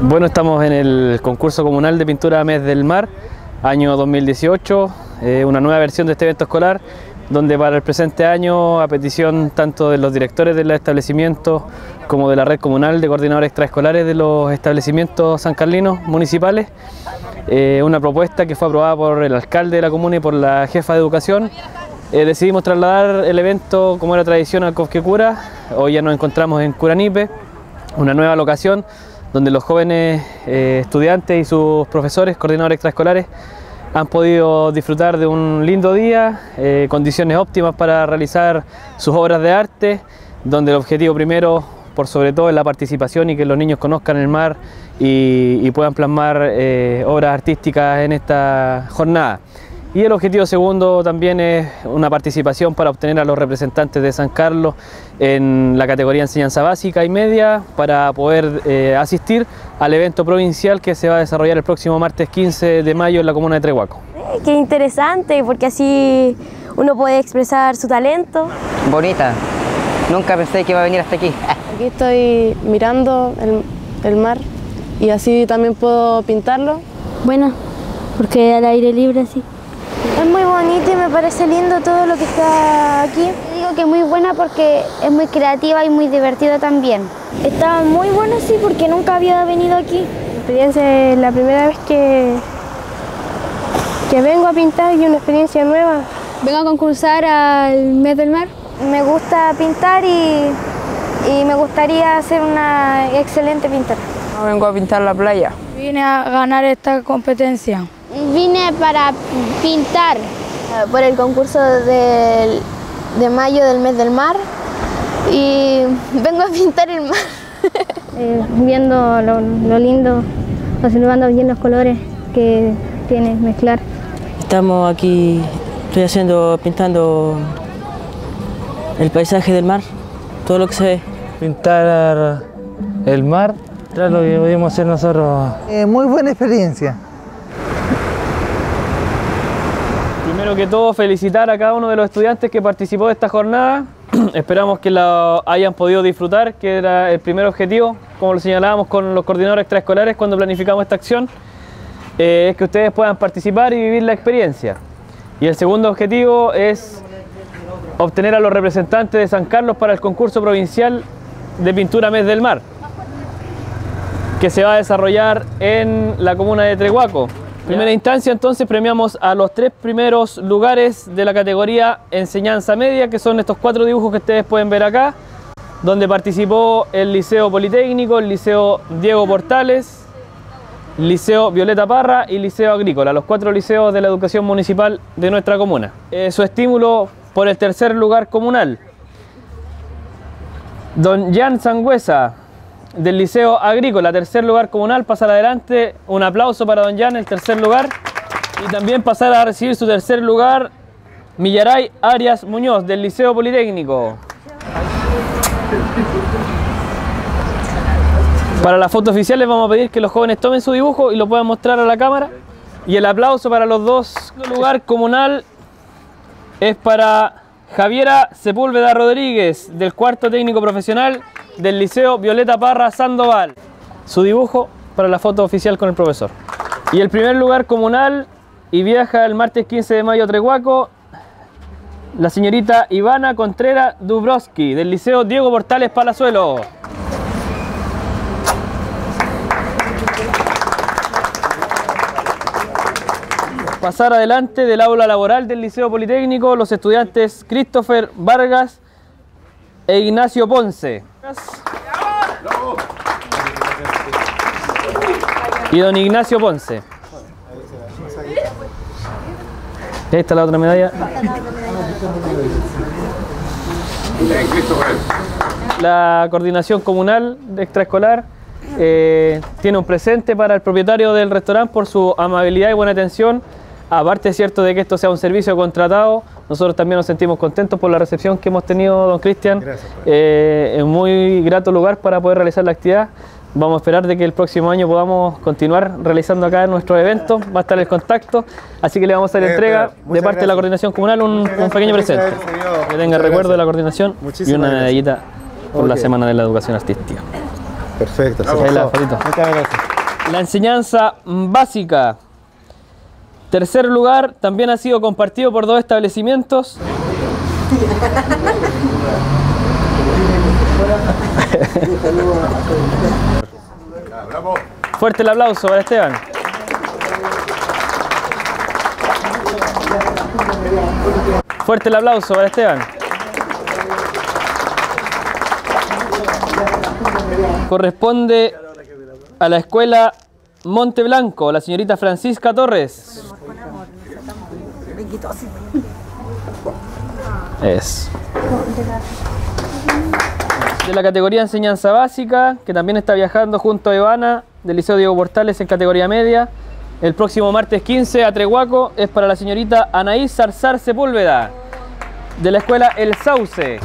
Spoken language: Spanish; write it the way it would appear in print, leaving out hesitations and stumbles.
Bueno, estamos en el concurso comunal de pintura Mes del Mar, año 2018, una nueva versión de este evento escolar, donde para el presente año, a petición tanto de los directores de los establecimientos como de la red comunal de coordinadores extraescolares de los establecimientos sancarlinos municipales, una propuesta que fue aprobada por el alcalde de la comuna y por la jefa de educación, decidimos trasladar el evento, como era tradición, al Cofquecura. Hoy ya nos encontramos en Curanipe, una nueva locación, donde los jóvenes estudiantes y sus profesores, coordinadores extraescolares, han podido disfrutar de un lindo día, condiciones óptimas para realizar sus obras de arte, donde el objetivo primero, por sobre todo, es la participación y que los niños conozcan el mar y puedan plasmar obras artísticas en esta jornada. Y el objetivo segundo también es una participación para obtener a los representantes de San Carlos en la categoría enseñanza básica y media, para poder asistir al evento provincial que se va a desarrollar el próximo martes 15 de mayo en la comuna de Trehuaco. ¡Qué interesante! Porque así uno puede expresar su talento. Bonita, nunca pensé que iba a venir hasta aquí. Aquí estoy mirando el mar y así también puedo pintarlo. Bueno, porque al aire libre sí. Es muy bonito y me parece lindo todo lo que está aquí. Digo que es muy buena porque es muy creativa y muy divertida también. Está muy buena, sí, porque nunca había venido aquí. La experiencia es la primera vez que vengo a pintar y una experiencia nueva. Vengo a concursar al Mes del Mar. Me gusta pintar y me gustaría ser una excelente pintora. Vengo a pintar la playa. Vine a ganar esta competencia. Vine para pintar por el concurso de mayo del Mes del Mar y vengo a pintar el mar. Viendo lo lindo, observando bien los colores que tiene mezclar. Estamos aquí, estoy pintando el paisaje del mar, todo lo que se ve. Pintar el mar, claro, lo que pudimos hacer nosotros. Muy buena experiencia. Primero que todo, felicitar a cada uno de los estudiantes que participó de esta jornada. Esperamos que la hayan podido disfrutar, que era el primer objetivo, como lo señalábamos con los coordinadores extraescolares cuando planificamos esta acción, es que ustedes puedan participar y vivir la experiencia. Y el segundo objetivo es obtener a los representantes de San Carlos para el concurso provincial de pintura Mes del Mar, que se va a desarrollar en la comuna de Trehuaco. En primera instancia, entonces, premiamos a los tres primeros lugares de la categoría enseñanza media, que son estos cuatro dibujos que ustedes pueden ver acá, donde participó el Liceo Politécnico, el Liceo Diego Portales, Liceo Violeta Parra y Liceo Agrícola, los cuatro liceos de la educación municipal de nuestra comuna. Su estímulo por el tercer lugar comunal, don Juan Sanguesa, del Liceo Agrícola, tercer lugar comunal, pasar adelante. Un aplauso para don Jan, el tercer lugar. Y también pasar a recibir su tercer lugar, Millaray Arias Muñoz, del Liceo Politécnico. Para la foto oficial les vamos a pedir que los jóvenes tomen su dibujo y lo puedan mostrar a la cámara. Y el aplauso para los dos. El lugar comunal es para Javiera Sepúlveda Rodríguez, del cuarto técnico profesional del Liceo Violeta Parra Sandoval. Su dibujo para la foto oficial con el profesor. Y el primer lugar comunal, y viaja el martes 15 de mayo a Trehuaco, la señorita Ivana Contreras Dubrovsky, del Liceo Diego Portales Palazuelo. Pasar adelante del aula laboral del Liceo Politécnico, los estudiantes Christopher Vargas e Ignacio Ponce. Y don Ignacio Ponce. Ahí está la otra medalla. La coordinación comunal de extraescolar tiene un presente para el propietario del restaurante por su amabilidad y buena atención. Aparte, es cierto de que esto sea un servicio contratado, nosotros también nos sentimos contentos por la recepción que hemos tenido, don Cristian. Es muy grato lugar para poder realizar la actividad. Vamos a esperar de que el próximo año podamos continuar realizando acá nuestros eventos. Va a estar el contacto, así que le vamos a hacer entrega de parte de la coordinación comunal un pequeño presente. Que tenga recuerdo de la coordinación y una medallita por la Semana de la Educación Artística. Perfecto. Muchas gracias. La enseñanza básica. Tercer lugar también ha sido compartido por dos establecimientos. Fuerte el aplauso para Esteban. Fuerte el aplauso para Esteban. Corresponde a la escuela Monte Blanco, la señorita Francisca Torres. Es de la categoría enseñanza básica, que también está viajando junto a Ivana del Liceo Diego Portales en categoría media. El próximo martes 15 a Trehuaco es para la señorita Anaís Zarzar Sepúlveda de la escuela El Sauce.